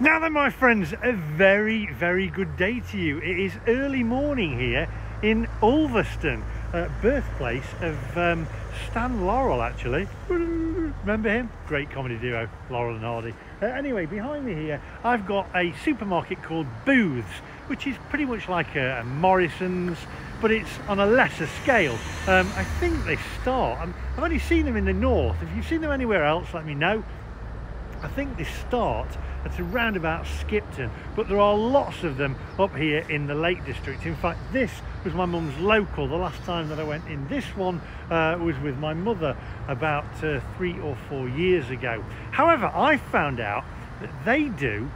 Now then, my friends, a very, very good day to you. It is early morning here in Ulverston, birthplace of Stan Laurel, actually. Remember him? Great comedy duo, Laurel and Hardy. Anyway, behind me here, I've got a supermarket called Booths, which is pretty much like a Morrison's, but it's on a lesser scale. I think they start, I've only seen them in the north. If you've seen them anywhere else, let me know. I think they start at around about Skipton, but there are lots of them up here in the Lake District. In fact, this was my mum's local. The last time that I went in this one was with my mother about 3 or 4 years ago. However, I found out that they do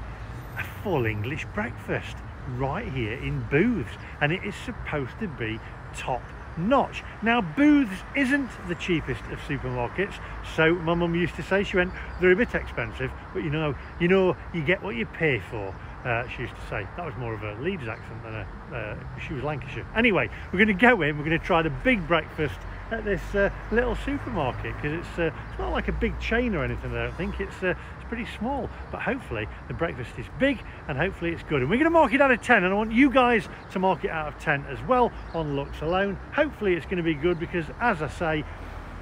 a full English breakfast right here in Booths, and it is supposed to be top notch. Now, Booths isn't the cheapest of supermarkets, so my mum used to say, she went, they're a bit expensive, but you know, you get what you pay for. She used to say. That was more of a Leeds accent than a she was Lancashire. Anyway, we're going to go in, we're going to try the big breakfast at this little supermarket, because it's not like a big chain or anything, I don't think. It's pretty small, but hopefully the breakfast is big and hopefully it's good. And we're going to mark it out of 10, and I want you guys to mark it out of 10 as well on looks alone. Hopefully it's going to be good, because as I say,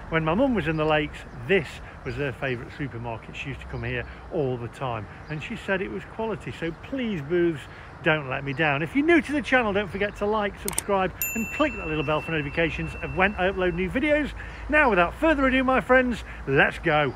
when my mum was in the Lakes, this was her favourite supermarket. She used to come here all the time, and she said it was quality. So please, Booths, don't let me down. If you're new to the channel, don't forget to like, subscribe, and click that little bell for notifications of when I upload new videos. Now, without further ado, my friends, let's go.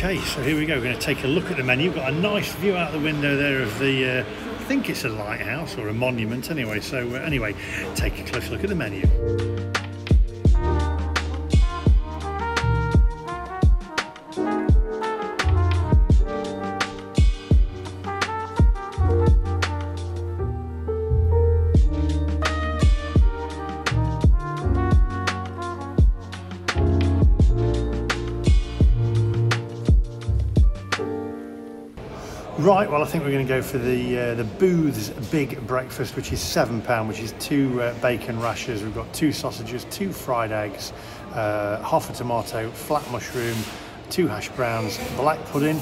Okay, so here we go. We're going to take a look at the menu. We've got a nice view out the window there of the, I think it's a lighthouse or a monument anyway. So anyway, take a close look at the menu. Right, well, I think we're going to go for the Booths big breakfast, which is £7, which is two bacon rashers. We've got two sausages, two fried eggs, half a tomato, flat mushroom, two hash browns, black pudding,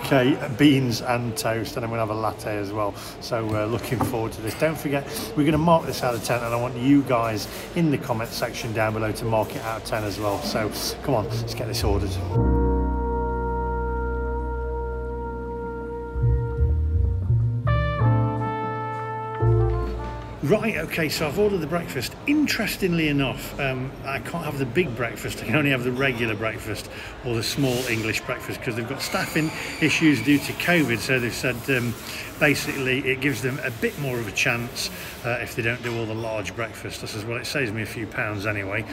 okay, beans and toast, and I'm going to have a latte as well. So looking forward to this. Don't forget, we're going to mark this out of 10, and I want you guys in the comment section down below to mark it out of 10 as well. So come on, let's get this ordered. Right, okay, so I've ordered the breakfast. Interestingly enough, I can't have the big breakfast. I can only have the regular breakfast or the small English breakfast, because they've got staffing issues due to COVID. So they've said basically it gives them a bit more of a chance if they don't do all the large breakfast. I says, well, it saves me a few pounds anyway.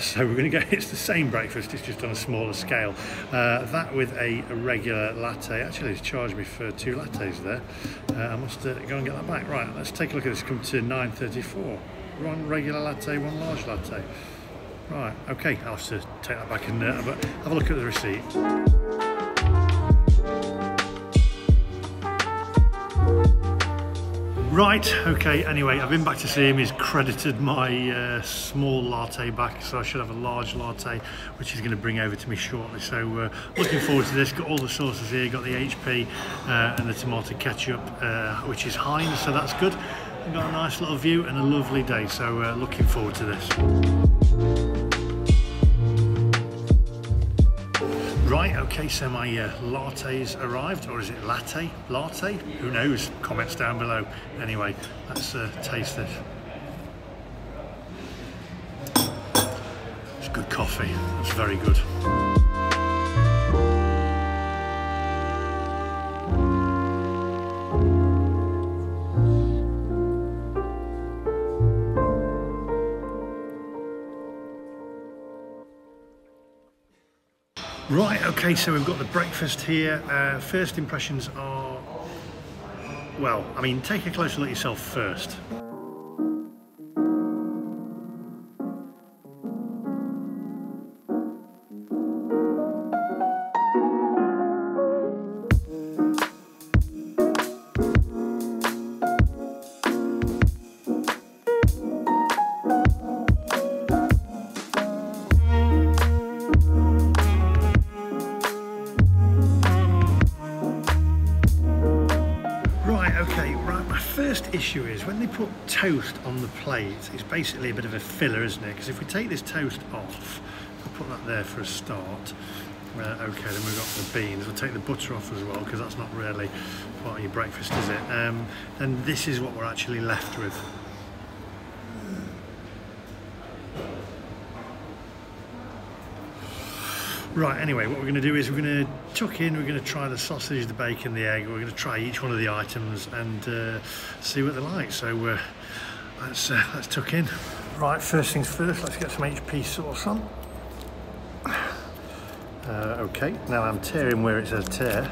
So we're going to go, it's the same breakfast, it's just on a smaller scale. That with a regular latte. Actually, it's charged me for two lattes there. I must go and get that back. Right, let's take a look at this. Come to 9.34. One regular latte, one large latte. Right, okay, I'll have to take that back and have a look at the receipt. Right, okay, anyway, I've been back to see him. He's credited my small latte back, so I should have a large latte, which he's going to bring over to me shortly. So looking forward to this. Got all the sauces here, got the HP and the tomato ketchup, which is Heinz, so that's good. We've got a nice little view and a lovely day, so looking forward to this. Right, okay, so my latte's arrived, or is it latte? Latte? Who knows? Comments down below. Anyway, let's taste this. It's good coffee, it's very good. Okay, so we've got the breakfast here. First impressions are, well, I mean, take a closer look yourself first. Issue is when they put toast on the plate, it's basically a bit of a filler, isn't it? Because if we take this toast off, we'll put that there for a start. Okay, then we've got the beans. We'll take the butter off as well because that's not really part of your breakfast, is it? And this is what we're actually left with. Right, anyway, what we're going to do is we're going to tuck in, we're going to try the sausage, the bacon, the egg, we're going to try each one of the items and see what they're like. So let's tuck in. Right, first things first, let's get some HP sauce on. Okay, now I'm tearing where it says tear.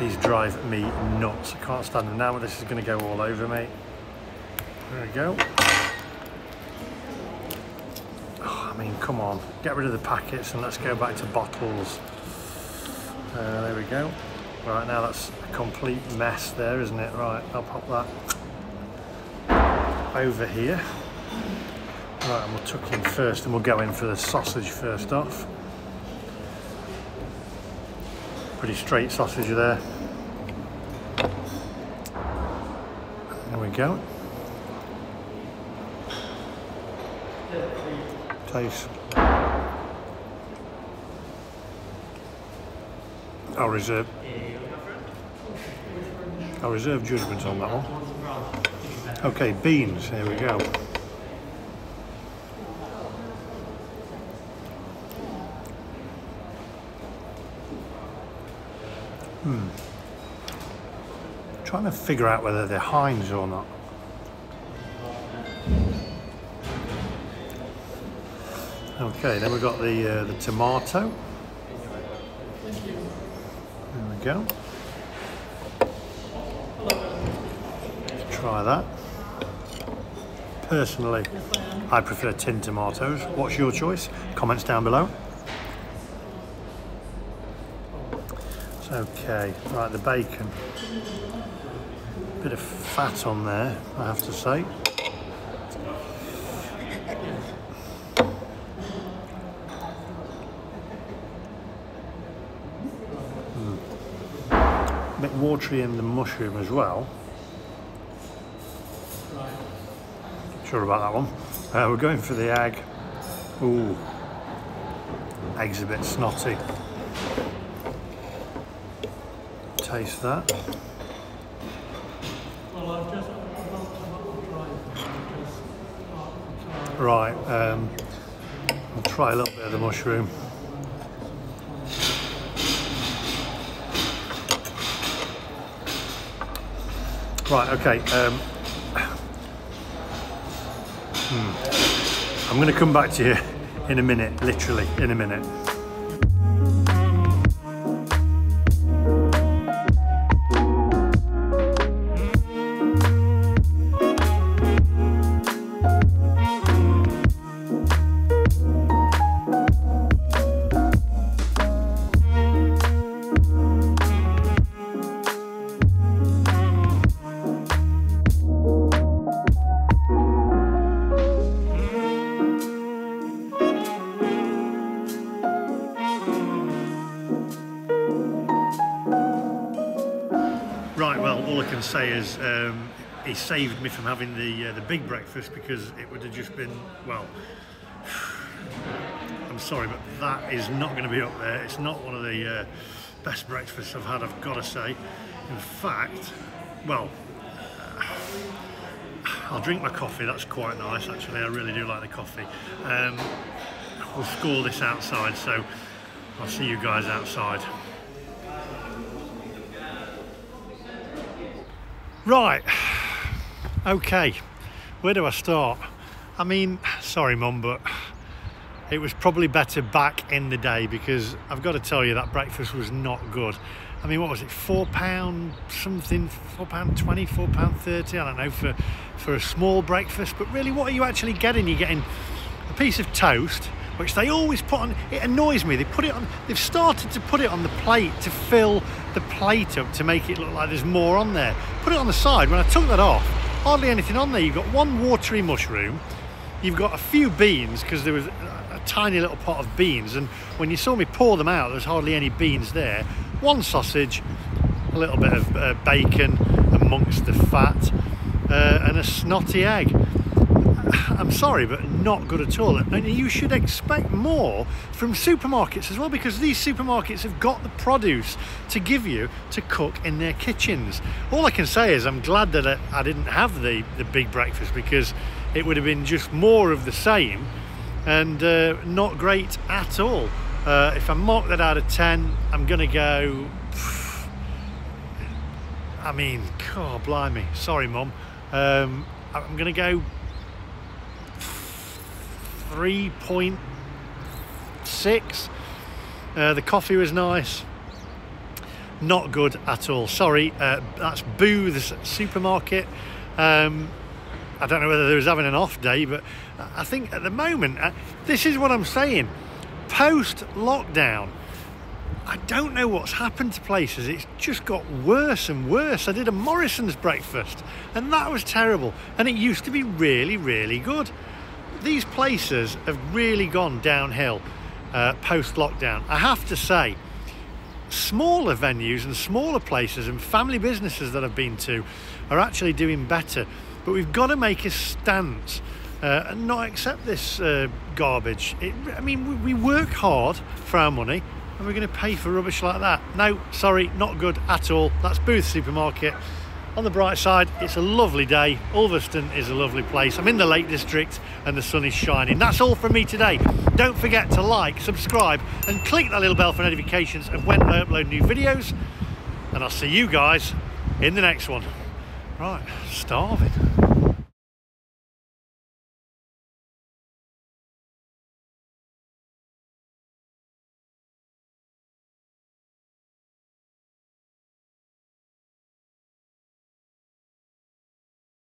These drive me nuts, I can't stand them now, but this is going to go all over me. There we go. I mean, come on, get rid of the packets and let's go back to bottles. There we go. Right, now that's a complete mess there, isn't it? Right, I'll pop that over here. Right, and we'll tuck in first and we'll go in for the sausage first off. Pretty straight sausage there. There we go. I'll reserve judgment on that one. Okay, beans, here we go. I'm trying to figure out whether they're Heinz or not. Okay, then we've got the tomato. There we go. Let's try that. Personally, I prefer tinned tomatoes. What's your choice? Comments down below. Okay, right, the bacon. Bit of fat on there, I have to say. A bit watery in the mushroom as well. Not sure about that one. We're going for the egg. Ooh, egg's a bit snotty. Taste that. Right, I'll try a little bit of the mushroom. Right, okay, I'm going to come back to you in a minute, literally in a minute. All I can say is he saved me from having the big breakfast, because it would have just been, well, I'm sorry, but that is not going to be up there. It's not one of the best breakfasts I've had, I've got to say. In fact, well, I'll drink my coffee. That's quite nice, actually. I really do like the coffee. We'll score this outside, so I'll see you guys outside. Right, okay, where do I start? I mean, sorry Mum, but It was probably better back in the day, because I've got to tell you that breakfast was not good. I mean, what was it, £4 something, £4.20, £4.30, I don't know, for a small breakfast. But really, what are you actually getting? You're getting a piece of toast, which they always put on. It annoys me, they put it on, they've started to put it on the plate to fill the plate up to make it look like there's more on there. Put it on the side. When I took that off, hardly anything on there. You've got one watery mushroom, you've got a few beans, because there was a tiny little pot of beans, and when you saw me pour them out, there's hardly any beans there. One sausage, a little bit of bacon amongst the fat, and a snotty egg. I'm sorry, but not good at all. And you should expect more from supermarkets as well, because these supermarkets have got the produce to give you to cook in their kitchens. All I can say is I'm glad that I didn't have the big breakfast, because it would have been just more of the same and not great at all. If I mark that out of 10, I'm going to go... I mean, God, blimey. Sorry, Mum. I'm going to go... 3.6. The coffee was nice. Not good at all. Sorry, that's Booths supermarket. I don't know whether they was having an off day, but I think at the moment, this is what I'm saying. Post lockdown, I don't know what's happened to places. It's just got worse and worse. I did a Morrison's breakfast, and that was terrible. And it used to be really, really good. These places have really gone downhill post-lockdown. I have to say, smaller venues and smaller places and family businesses that I've been to are actually doing better. But we've got to make a stance and not accept this garbage. I mean, we work hard for our money, and we're going to pay for rubbish like that. No, sorry, not good at all. That's Booths supermarket. On the bright side, it's a lovely day. Ulverston is a lovely place. I'm in the Lake District and the sun is shining. That's all from me today. Don't forget to like, subscribe, and click that little bell for notifications of when I upload new videos. And I'll see you guys in the next one. Right, starving.